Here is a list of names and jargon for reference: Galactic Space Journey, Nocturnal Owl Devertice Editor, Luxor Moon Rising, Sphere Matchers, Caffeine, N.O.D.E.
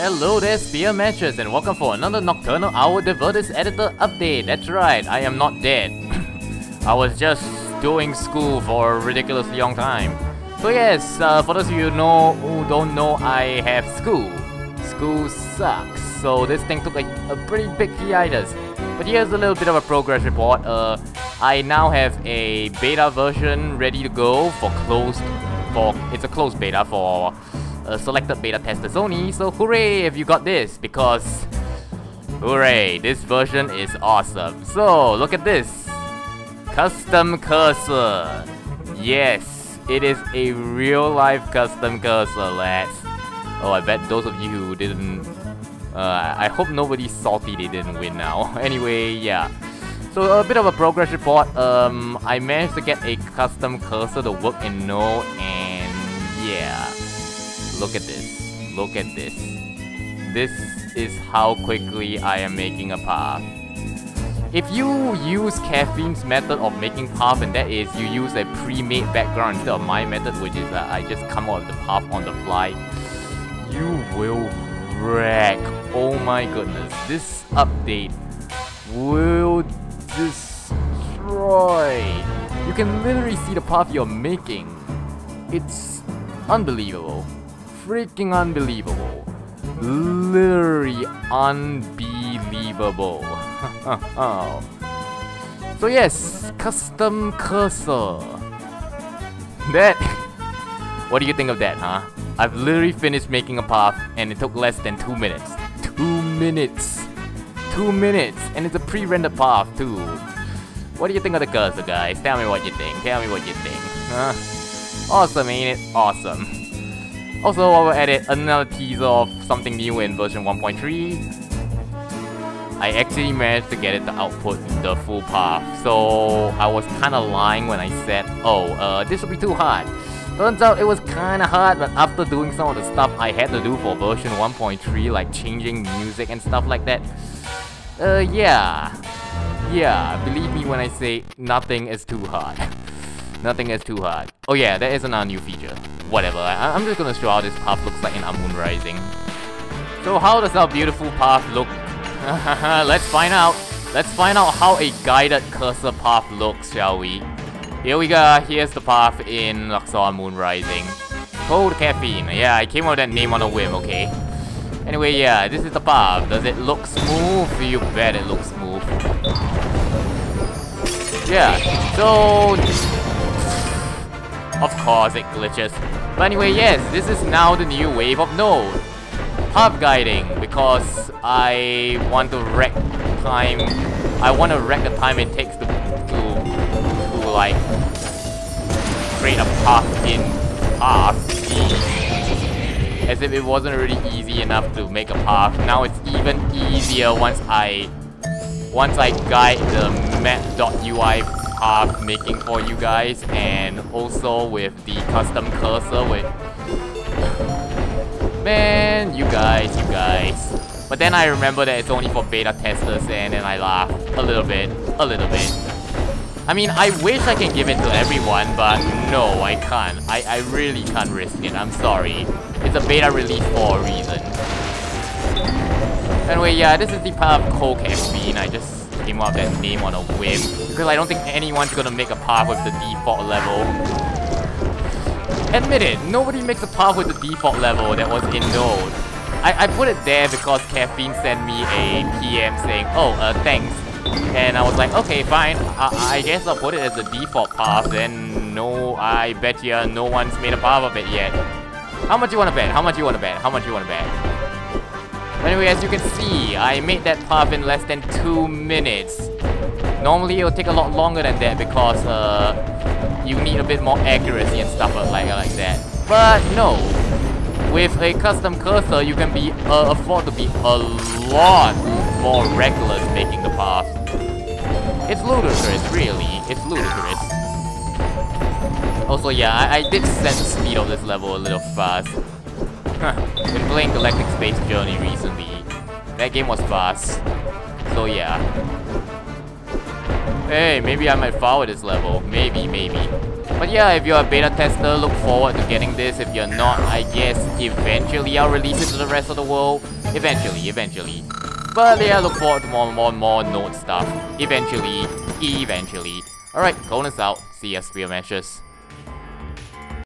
Hello there, Sphere Matchers, and welcome for another Nocturnal Owl Devertice Editor update. That's right, I am not dead. I was just doing school for a ridiculously long time. So yes, for those of you who don't know, I have school. School sucks, so this thing took a pretty big hiatus. But here's a little bit of a progress report. I now have a beta version ready to go for it's a closed beta for selected beta testers only. So hooray if you got this, because hooray, this version is awesome. So look at this, custom cursor. Yes, it is a real life custom cursor, lads. Oh, I bet those of you who didn't... I hope nobody's salty they didn't win now. Anyway, yeah. So, a bit of a progress report. I managed to get a custom cursor to work in Node, and... yeah. Look at this. Look at this. This is how quickly I am making a path. If you use Caffeine's method of making path, and that is you use a pre-made background instead of my method, which is I just come out of the path on the fly, you will wreck. Oh my goodness, this update will destroy. You can literally see the path you're making. It's unbelievable. Freaking unbelievable. Literally unbelievable. So yes, custom cursor. That... what do you think of that, huh? I've literally finished making a path, and it took less than 2 minutes. 2 minutes! 2 minutes! And it's a pre-rendered path, too. What do you think of the cursor, guys? Tell me what you think, tell me what you think. Huh? Awesome, ain't it? Awesome. Also, while we're at it, another teaser of something new in version 1.3. I actually managed to get it to output the full path, so I was kinda lying when I said, oh, this will be too hard. Turns out it was kinda hard, but after doing some of the stuff I had to do for version 1.3, like changing music and stuff like that, yeah. Yeah, believe me when I say nothing is too hard. Nothing is too hard. Oh yeah, that is another new feature. Whatever, I'm just gonna show how this path looks like in our Moon Rising. So how does our beautiful path look? Let's find out. Let's find out how a guided cursor path looks, shall we? Here we go, here's the path in Luxor Moon Rising. Cold Caffeine, yeah, I came up with that name on a whim, okay. Anyway, yeah, this is the path. Does it look smooth? You bet it looks smooth. Yeah, so... of course it glitches. But anyway, yes, this is now the new wave of Node. Path guiding, because I want to wreck time. I want to wreck the time it takes to like create a path in path, as if it wasn't really easy enough to make a path. Now it's even easier once I guide the map.ui path making for you guys, and also with the custom cursor with... man, you guys. But then I remember that it's only for beta testers, and then I laugh a little bit. I mean, I wish I can give it to everyone, but no, I can't. I really can't risk it, I'm sorry. It's a beta release for a reason. Anyway, yeah, this is the path Cold Caffeine. I just came up with that name on a whim, because I don't think anyone's gonna make a path with the default level. Admit it, nobody makes a path with the default level that was in Node. I put it there because Caffeine sent me a PM saying, oh, thanks. And I was like, okay, fine, I guess I'll put it as a default path then. No, I bet ya no one's made a path of it yet. How much you wanna bet? How much you wanna bet? How much you wanna bet? Anyway, as you can see, I made that path in less than 2 minutes. Normally it'll take a lot longer than that because you need a bit more accuracy and stuff like that. But no, with a custom cursor you can be afford to be a lot more reckless making the path. It's ludicrous, really. It's ludicrous. Also, yeah, I did set the speed of this level a little fast. Been playing Galactic Space Journey recently. That game was fast. So yeah. Hey, maybe I might follow this level. Maybe. But yeah, if you're a beta tester, look forward to getting this. If you're not, I guess eventually I'll release it to the rest of the world. Eventually. But yeah, look forward to more node stuff. Eventually. Alright, Golden's out. See ya, Sphere Matchers.